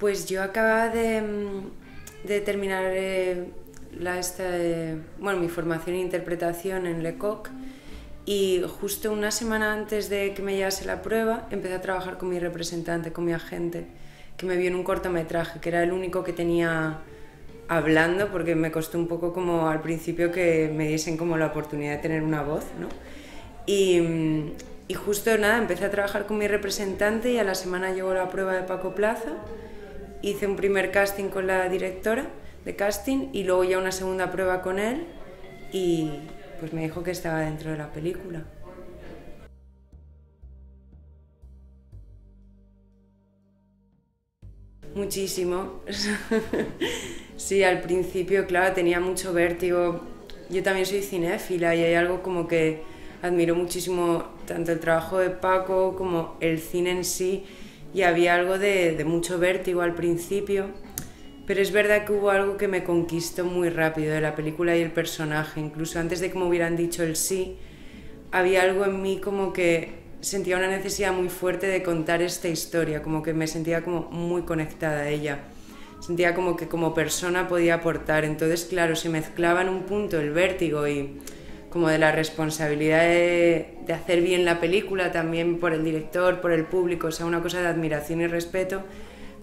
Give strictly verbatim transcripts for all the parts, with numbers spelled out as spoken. Pues yo acababa de, de terminar eh, la, esta, eh, bueno, mi formación en interpretación en Lecoq, y justo una semana antes de que me llegase la prueba empecé a trabajar con mi representante, con mi agente, que me vio en un cortometraje, que era el único que tenía hablando, porque me costó un poco como al principio que me diesen como la oportunidad de tener una voz, ¿no? Y, y justo nada, empecé a trabajar con mi representante y a la semana llegó la prueba de Paco Plaza. Hice un primer casting con la directora de casting y luego ya una segunda prueba con él y pues me dijo que estaba dentro de la película. Muchísimo. Sí, al principio, claro, tenía mucho vértigo. Yo también soy cinéfila y hay algo como que admiro muchísimo tanto el trabajo de Paco como el cine en sí. Y había algo de, de mucho vértigo al principio, pero es verdad que hubo algo que me conquistó muy rápido de la película y el personaje. Incluso antes de que me hubieran dicho el sí, había algo en mí como que sentía una necesidad muy fuerte de contar esta historia, como que me sentía como muy conectada a ella. Sentía como que como persona podía aportar. Entonces, claro, se mezclaba en un punto el vértigo y como de la responsabilidad de, de hacer bien la película, también por el director, por el público, o sea, una cosa de admiración y respeto,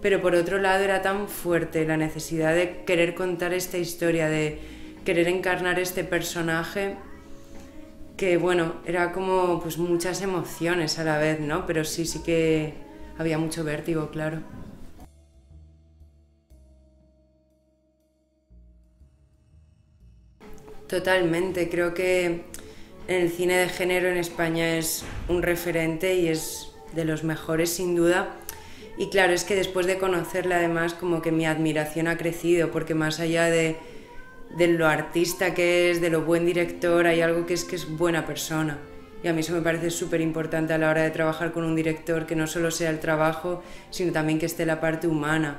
pero por otro lado era tan fuerte la necesidad de querer contar esta historia, de querer encarnar este personaje, que bueno, era como pues muchas emociones a la vez, ¿no? Pero sí, sí que había mucho vértigo, claro. Totalmente, creo que el cine de género en España es un referente y es de los mejores sin duda. Y claro, es que después de conocerla además como que mi admiración ha crecido, porque más allá de, de lo artista que es, de lo buen director, hay algo que es que es buena persona. Y a mí eso me parece súper importante a la hora de trabajar con un director, que no solo sea el trabajo, sino también que esté la parte humana.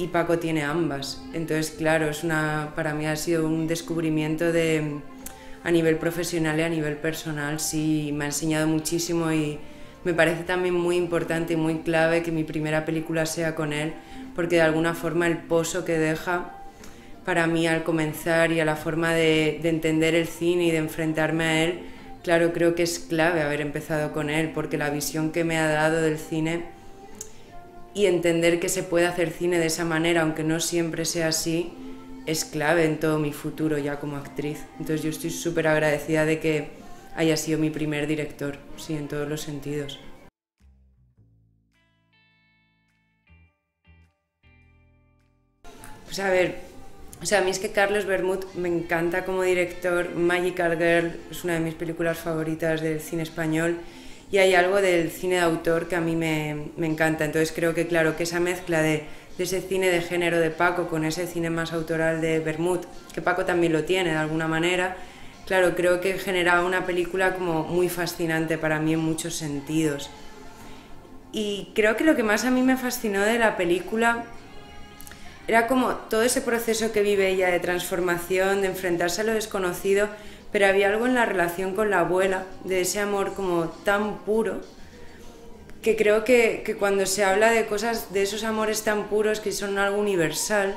Y Paco tiene ambas, entonces claro, es una, para mí ha sido un descubrimiento de, a nivel profesional y a nivel personal, sí, me ha enseñado muchísimo y me parece también muy importante y muy clave que mi primera película sea con él, porque de alguna forma el pozo que deja para mí al comenzar y a la forma de, de entender el cine y de enfrentarme a él, claro, creo que es clave haber empezado con él, porque la visión que me ha dado del cine y entender que se puede hacer cine de esa manera, aunque no siempre sea así, es clave en todo mi futuro ya como actriz. Entonces yo estoy súper agradecida de que haya sido mi primer director, sí, en todos los sentidos. Pues a ver, o sea, a mí es que Carlos Vermut me encanta como director, Magical Girl es una de mis películas favoritas del cine español, y hay algo del cine de autor que a mí me, me encanta, entonces creo que claro que esa mezcla de, de ese cine de género de Paco con ese cine más autoral de Vermut, que Paco también lo tiene de alguna manera, claro, creo que generaba una película como muy fascinante para mí en muchos sentidos. Y creo que lo que más a mí me fascinó de la película era como todo ese proceso que vive ella de transformación, de enfrentarse a lo desconocido, pero había algo en la relación con la abuela, de ese amor como tan puro, que creo que, que cuando se habla de cosas, de esos amores tan puros que son algo universal,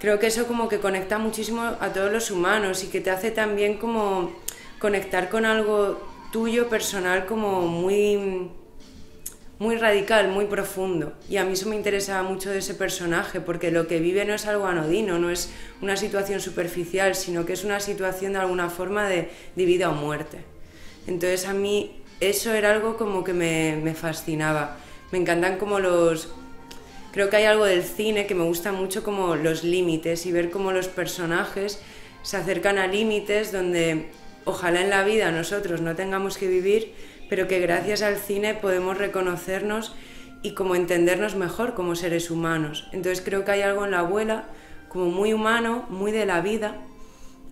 creo que eso como que conecta muchísimo a todos los humanos y que te hace también como conectar con algo tuyo, personal, como muy, muy radical, muy profundo. Y a mí eso me interesaba mucho de ese personaje, porque lo que vive no es algo anodino, no es una situación superficial, sino que es una situación de alguna forma de, de vida o muerte. Entonces a mí eso era algo como que me, me fascinaba. Me encantan como los... Creo que hay algo del cine que me gusta mucho, como los límites, y ver cómo los personajes se acercan a límites donde ojalá en la vida nosotros no tengamos que vivir, pero que gracias al cine podemos reconocernos y como entendernos mejor como seres humanos. Entonces creo que hay algo en la abuela como muy humano, muy de la vida,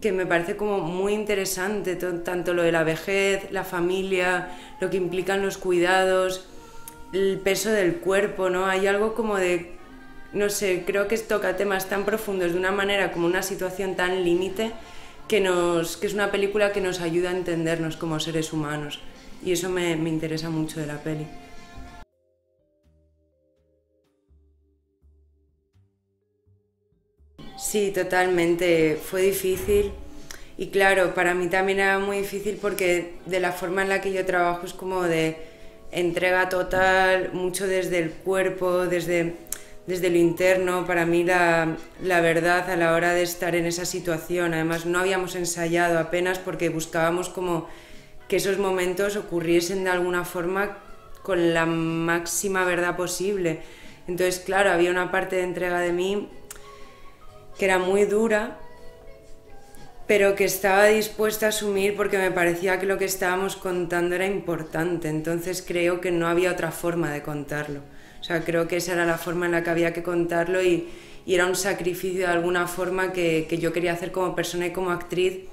que me parece como muy interesante, tanto lo de la vejez, la familia, lo que implican los cuidados, el peso del cuerpo, ¿no? Hay algo como de, no sé, creo que toca temas tan profundos de una manera, como una situación tan límite, que, nos, que es una película que nos ayuda a entendernos como seres humanos. Y eso me, me interesa mucho de la peli. Sí, totalmente. Fue difícil. Y claro, para mí también era muy difícil porque de la forma en la que yo trabajo es como de entrega total, mucho desde el cuerpo, desde, desde lo interno. Para mí la, la verdad a la hora de estar en esa situación, además no habíamos ensayado apenas porque buscábamos como que esos momentos ocurriesen de alguna forma con la máxima verdad posible. Entonces, claro, había una parte de entrega de mí que era muy dura, pero que estaba dispuesta a asumir porque me parecía que lo que estábamos contando era importante, entonces creo que no había otra forma de contarlo. O sea, creo que esa era la forma en la que había que contarlo y, y era un sacrificio de alguna forma que, que yo quería hacer como persona y como actriz.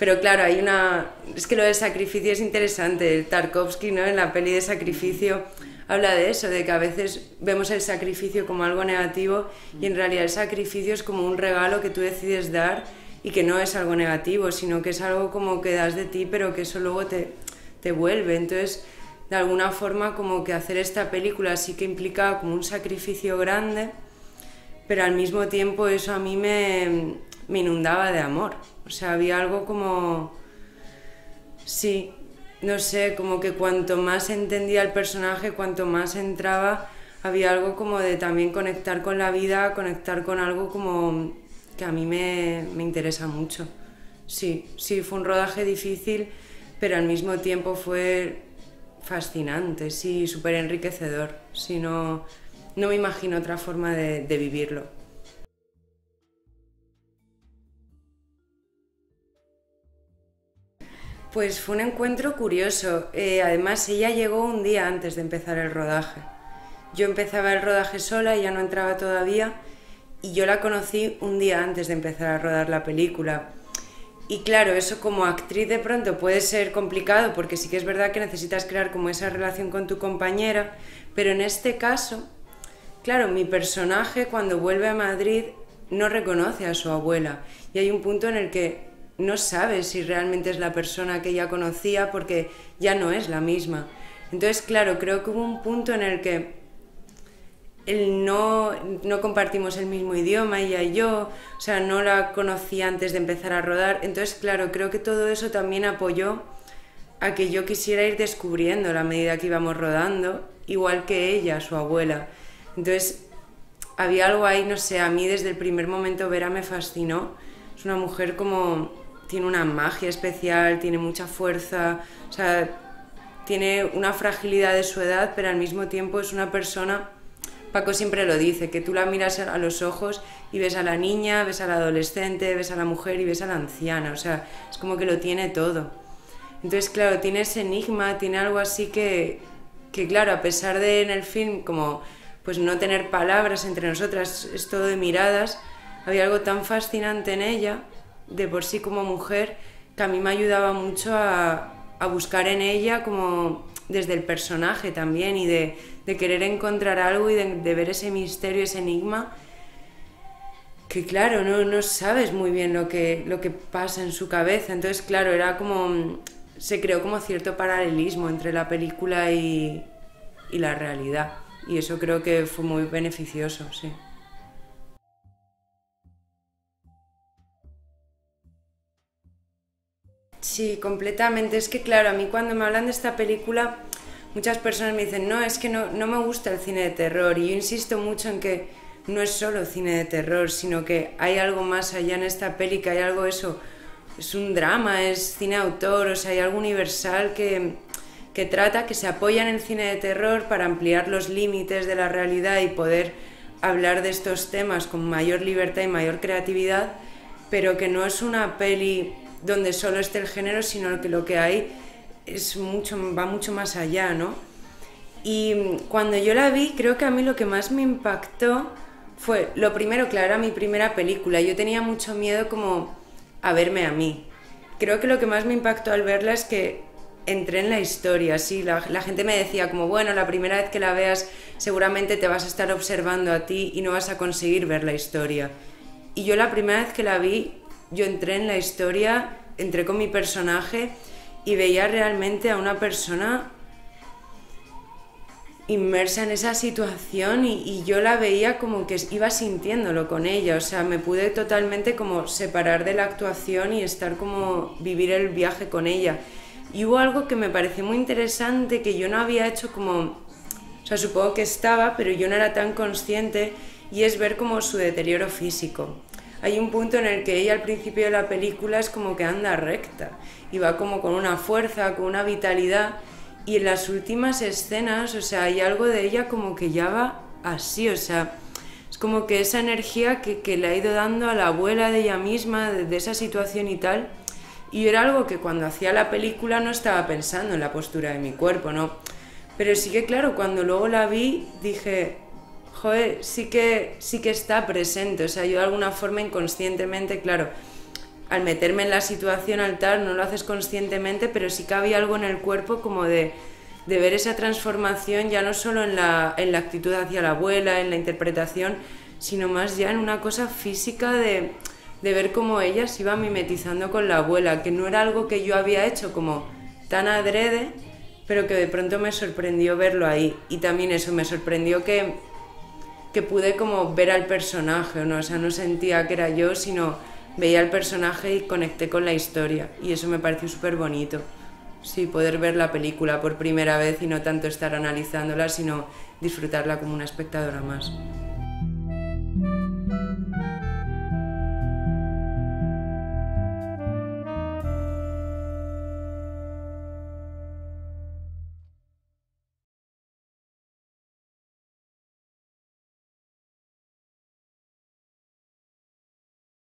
Pero claro, hay una... es que lo de sacrificio es interesante. El Tarkovsky, ¿no?, en la peli de Sacrificio habla de eso, de que a veces vemos el sacrificio como algo negativo y en realidad el sacrificio es como un regalo que tú decides dar y que no es algo negativo, sino que es algo como que das de ti, pero que eso luego te, te vuelve. Entonces, de alguna forma, como que hacer esta película sí que implica como un sacrificio grande, pero al mismo tiempo eso a mí me, me inundaba de amor. O sea, había algo como... sí, no sé, como que cuanto más entendía el personaje, cuanto más entraba, había algo como de también conectar con la vida, conectar con algo como... que a mí me, me interesa mucho. Sí, sí, fue un rodaje difícil, pero al mismo tiempo fue fascinante, sí, súper enriquecedor. Sí, no, no me imagino otra forma de, de vivirlo. Pues fue un encuentro curioso. Eh, además, ella llegó un día antes de empezar el rodaje. Yo empezaba el rodaje sola, ella no entraba todavía, y yo la conocí un día antes de empezar a rodar la película. Y claro, eso como actriz de pronto puede ser complicado, porque sí que es verdad que necesitas crear como esa relación con tu compañera, pero en este caso, claro, mi personaje cuando vuelve a Madrid no reconoce a su abuela, y hay un punto en el que no sabe si realmente es la persona que ella conocía, porque ya no es la misma. Entonces, claro, creo que hubo un punto en el que El no, no compartimos el mismo idioma, ella y yo, o sea, no la conocía antes de empezar a rodar. Entonces, claro, creo que todo eso también apoyó a que yo quisiera ir descubriendo a medida que íbamos rodando, igual que ella, su abuela. Entonces, había algo ahí, no sé, a mí desde el primer momento Vera me fascinó. Es una mujer como... tiene una magia especial, tiene mucha fuerza, o sea, tiene una fragilidad de su edad, pero al mismo tiempo es una persona... Paco siempre lo dice, que tú la miras a los ojos y ves a la niña, ves a la adolescente, ves a la mujer y ves a la anciana, o sea, es como que lo tiene todo. Entonces, claro, tiene ese enigma, tiene algo así que, que claro, a pesar de en el film como pues no tener palabras entre nosotras, es todo de miradas, había algo tan fascinante en ella, de por sí como mujer, que a mí me ayudaba mucho a, a buscar en ella como... desde el personaje también y de, de querer encontrar algo y de, de ver ese misterio, ese enigma que claro, no, no sabes muy bien lo que, lo que pasa en su cabeza. Entonces claro, era como, se creó como cierto paralelismo entre la película y, y la realidad, y eso creo que fue muy beneficioso, sí. Sí, completamente. Es que claro, a mí cuando me hablan de esta película muchas personas me dicen no, es que no, no me gusta el cine de terror, y yo insisto mucho en que no es solo cine de terror, sino que hay algo más allá en esta peli, que hay algo eso, es un drama, es cine autor, o sea, hay algo universal que, que trata, que se apoya en el cine de terror para ampliar los límites de la realidad y poder hablar de estos temas con mayor libertad y mayor creatividad, pero que no es una peli... donde solo esté el género, sino que lo que hay es mucho, va mucho más allá, ¿no? Y cuando yo la vi, creo que a mí lo que más me impactó fue, lo primero, claro, era mi primera película, yo tenía mucho miedo como a verme a mí. Creo que lo que más me impactó al verla es que entré en la historia, sí, la, la gente me decía como, bueno, la primera vez que la veas seguramente te vas a estar observando a ti y no vas a conseguir ver la historia. Y yo la primera vez que la vi, yo entré en la historia, entré con mi personaje y veía realmente a una persona inmersa en esa situación y, y yo la veía como que iba sintiéndolo con ella, o sea, me pude totalmente como separar de la actuación y estar como vivir el viaje con ella. Y hubo algo que me pareció muy interesante que yo no había hecho como, o sea, supongo que estaba, pero yo no era tan consciente, y es ver como su deterioro físico. Hay un punto en el que ella al principio de la película es como que anda recta y va como con una fuerza, con una vitalidad, y en las últimas escenas, o sea, hay algo de ella como que ya va así, o sea, es como que esa energía que, que le ha ido dando a la abuela de ella misma, de, de esa situación y tal, y era algo que cuando hacía la película no estaba pensando en la postura de mi cuerpo, ¿no? Pero sí que claro, cuando luego la vi dije, joder, sí que, sí que está presente, o sea, yo de alguna forma inconscientemente, claro, al meterme en la situación al tal, no lo haces conscientemente, pero sí que había algo en el cuerpo como de, de ver esa transformación, ya no solo en la, en la actitud hacia la abuela, en la interpretación, sino más ya en una cosa física de, de ver cómo ella se iba mimetizando con la abuela, que no era algo que yo había hecho como tan adrede, pero que de pronto me sorprendió verlo ahí. Y también eso, me sorprendió que, que pude como ver al personaje, ¿no? O sea, no sentía que era yo, sino veía el personaje y conecté con la historia, y eso me pareció súper bonito. Sí, poder ver la película por primera vez y no tanto estar analizándola, sino disfrutarla como una espectadora más.